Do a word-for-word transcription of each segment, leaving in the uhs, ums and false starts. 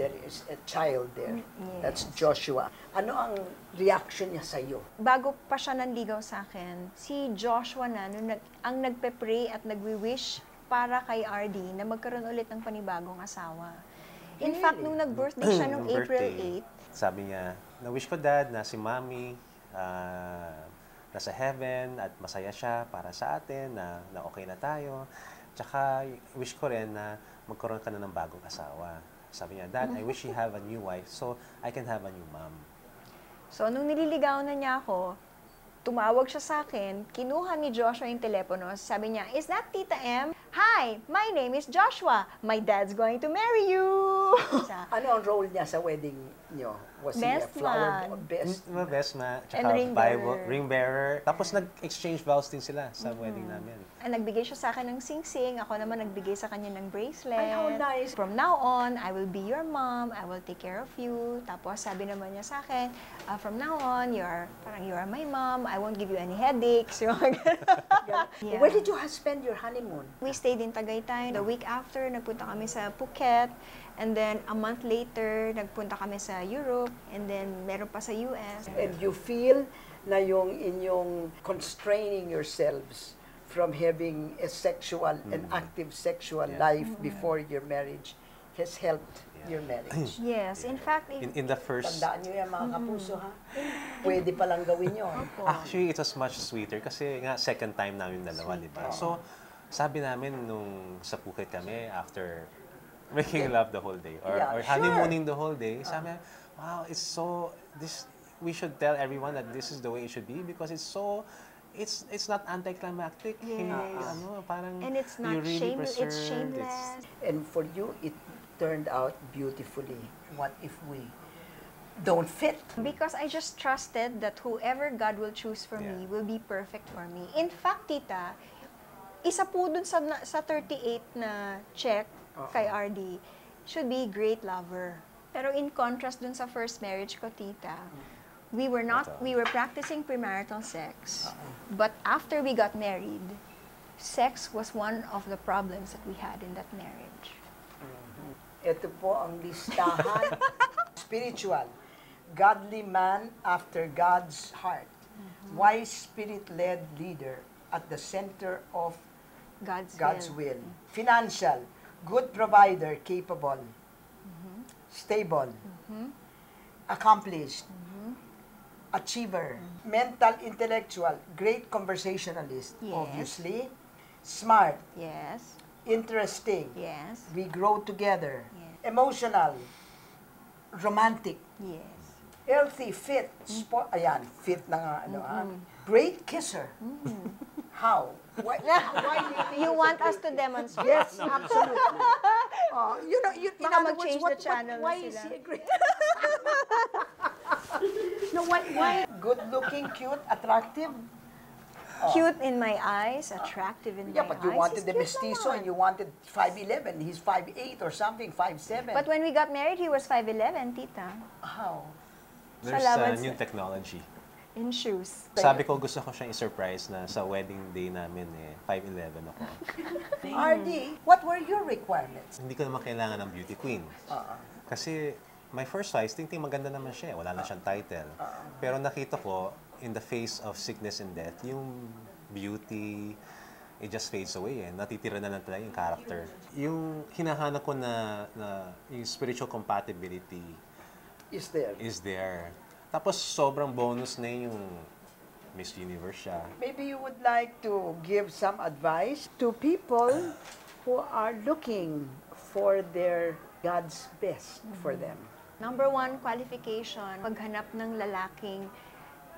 there is a child there. Yes. That's Joshua. Ano ang reaction niya sa'yo? Bago pa siya nanligaw sa akin, si Joshua na, nung, ang nagpe-pray at nagwi-wish para kay R D na magkaroon ulit ng panibagong asawa. In really? fact, nung nag-birthday siya nung April eighth, sabi niya, na-wish ko dad na si mommy uh, nasa heaven at masaya siya para sa atin, na, na okay na tayo. Tsaka, wish ko rin na magkaroon ka na ng bagong asawa. Sabi niya, Dad, I wish you have a new wife so I can have a new mom. So, nung nililigaw na niya ako, tumawag siya sa akin, kinuha ni Joshua yung telepono. Sabi niya, is that Tita M? Hi, my name is Joshua. My dad's going to marry you. Ano ang role niya sa wedding niyo? Was best he a flower? Man. Best man. Best man. Tsaka ring bearer. ring bearer. Tapos nag-exchange vows din sila sa mm -hmm. wedding namin. And nagbigay siya sa akin ng sing-sing. Ako naman nagbigay sa kanya ng bracelet. Ay, how nice. From now on, I will be your mom. I will take care of you. Tapos sabi naman niya sa akin, uh, from now on, you are, parang you are my mom. I won't give you any headaches. Yeah. Where did you spend your honeymoon? We stayed in Tagaytay. The week after, nagpunta kami sa Phuket. And then, a month later, nagpunta kami sa Europe. And then, meron pa sa U S. And you feel na yung inyong constraining yourselves from having a sexual, mm-hmm. an active sexual yeah. life mm-hmm. before your marriage has helped yeah. your marriage. Yes, yeah. in fact... In, in the first... Tandaan nyo yan, mga kapuso, ha? Pwede palang gawin yun. Actually, it was much sweeter kasi nga second time namin dalawa, di ba? So, sabi namin nung sa Phuket kami after... Making love the whole day, or, yeah, or honeymooning sure. the whole day. Uh-huh. Sabi, wow, it's so. This we should tell everyone that this is the way it should be because it's so. It's it's not anticlimactic. Yes. Uh, ano, parang and it's not really shameless. It's shameless. And for you, it turned out beautifully. What if we don't fit? Because I just trusted that whoever God will choose for yeah. me will be perfect for me. In fact, Tita, isa po dun sa sa thirty-eight na check. Kay R D, should be great lover. Pero in contrast dun sa first marriage ko, Tita, we were not, we were practicing premarital sex. But after we got married, sex was one of the problems that we had in that marriage. Mm-hmm. Ito po ang listahan. Spiritual. Godly man after God's heart. Mm-hmm. Wise spirit-led leader at the center of God's, God's will. will. Financial. Good provider, capable, mm-hmm. stable, mm-hmm. accomplished, mm-hmm. achiever, mm-hmm. mental, intellectual, great conversationalist, yes. obviously, smart, yes. interesting, yes. we grow together, yes. emotional, romantic, yes. healthy, fit, mm-hmm. sport, ayan, fit na nga, ano, mm-hmm. ah. great kisser. Mm-hmm. How? Why, why do you, you want us to demonstrate? Yes, no, absolutely. Uh, you know, you in other words, what, the channel what, why is he a great... no, why, why? Good looking, cute, attractive. Uh, cute in my eyes, attractive in yeah, my eyes. Yeah, but you eyes. wanted he's the mestizo and you wanted five eleven. He's five eight or something, five seven. But when we got married, he was five eleven, Tita. How? There's uh, new technology. In shoes. Sabi ko, gusto ko siyang i-surprise na sa wedding day namin eh, five eleven ako. R D, what were your requirements? Hindi ko naman kailangan ng beauty queen. Uh-uh. Kasi my first size, ting-ting maganda naman siya. Wala na siyang title. Uh-uh. Pero nakita ko, in the face of sickness and death, yung beauty, it just fades away eh. Natitira na lang talaga yung character. Yung hinahanap ko na, na yung spiritual compatibility is there. Is there. Tapos sobrang bonus na yung Miss Universe siya. Maybe you would like to give some advice to people who are looking for their God's best mm-hmm. for them. Number one qualification, paghanap ng lalaking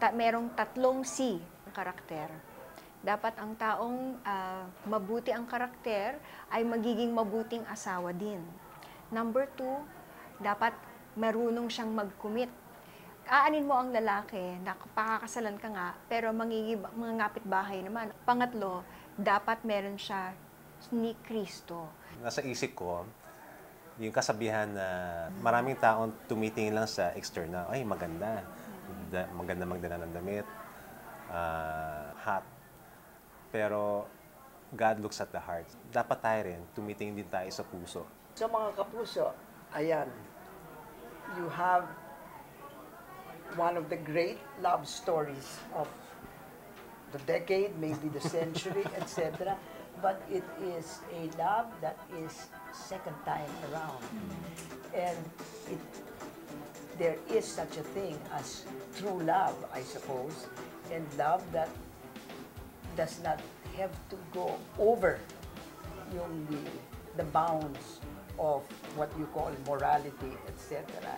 ta merong tatlong C ang karakter. Dapat ang taong uh, mabuti ang karakter ay magiging mabuting asawa din. Number two, dapat marunong siyang mag-commit. Aanin mo ang lalaki, nakapakakasalan ka nga, pero mangingib, mga ngapitbahay naman. Pangatlo, dapat meron siya ni Kristo. Nasa isip ko, yung kasabihan na maraming taong tumitingin lang sa external, ay maganda, da, maganda magdala ng damit, uh, hot. Pero God looks at the heart. Dapat tayo rin, tumitingin din tayo sa puso. So mga kapuso, ayan. you have one of the great love stories of the decade, maybe the century, et cetera. But it is a love that is second time around. Mm-hmm. And it, there is such a thing as true love, I suppose, and love that does not have to go over yung the, the bounds of what you call morality, et cetera